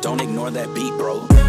Don't ignore that beat, bro.